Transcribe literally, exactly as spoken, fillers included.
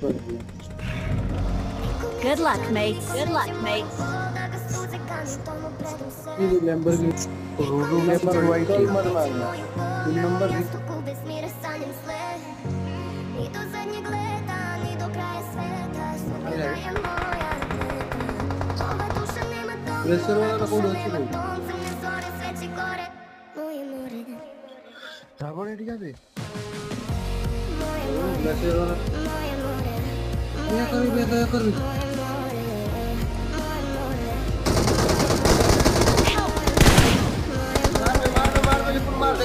front of you. Good luck, mates. Good luck, mates. Remember, remember, white number one. Remember this. Remember this. Remember this. Biasa, biasa, biasa.